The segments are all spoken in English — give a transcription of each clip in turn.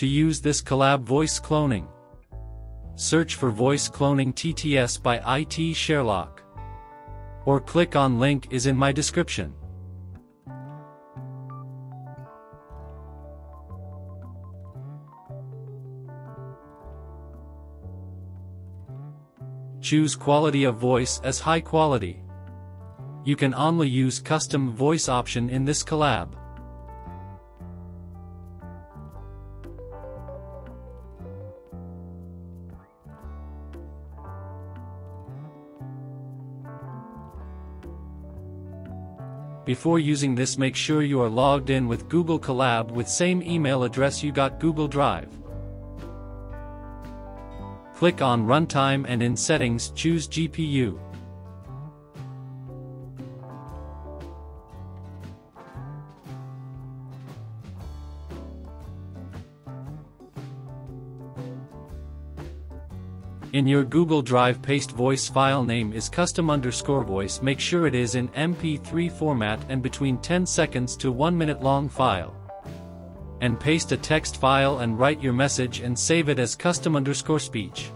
to use this Colab voice cloning. Search for voice cloning TTS by IT Sherlock, or click on link is in my description. Choose quality of voice as high quality. You can only use custom voice option in this collab. Before using this, make sure you are logged in with Google Colab with same email address you got Google Drive. Click on Runtime and in Settings choose GPU. In your Google Drive paste voice file name is custom_voice. Make sure it is in MP3 format and between 10 seconds to 1 minute long file. And paste a text file and write your message and save it as custom_speech.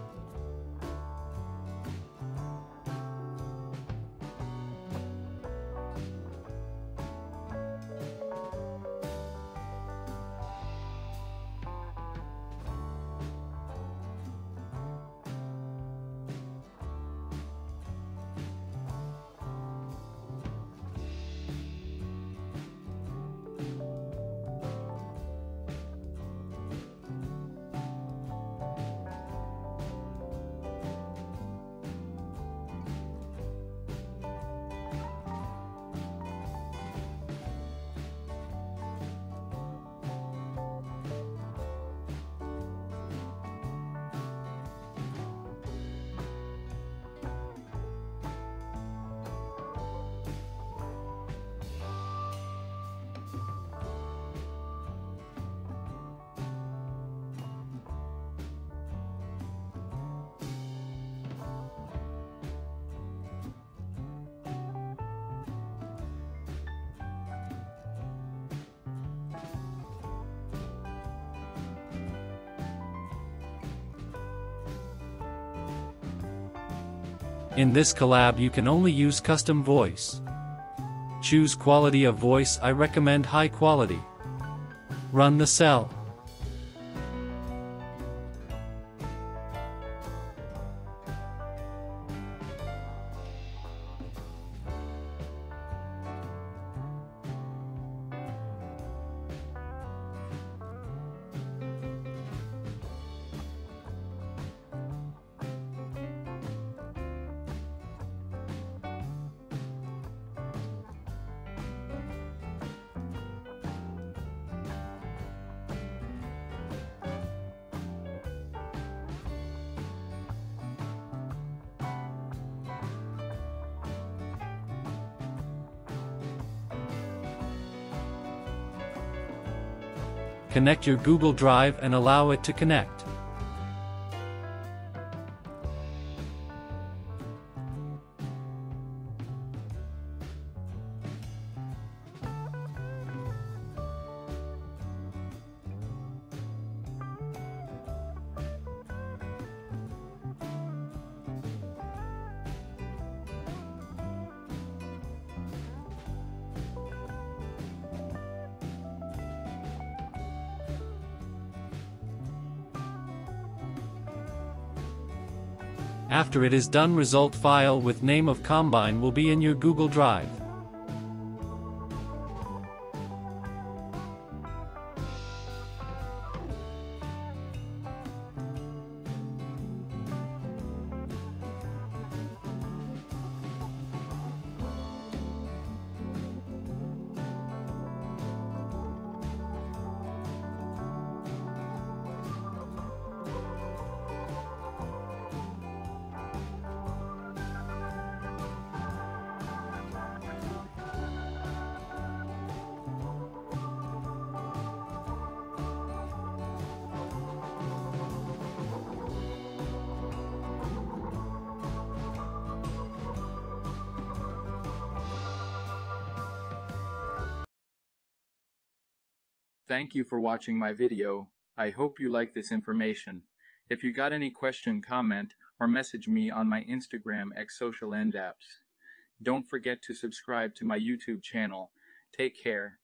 In this collab you can only use custom voice. Choose quality of voice, I recommend high quality. Run the cell. Connect your Google Drive and allow it to connect. After it is done, result file with name of combine will be in your Google Drive. Thank you for watching my video. I hope you like this information. If you got any question, comment, or message me on my Instagram @socialendapps. Don't forget to subscribe to my YouTube channel. Take care.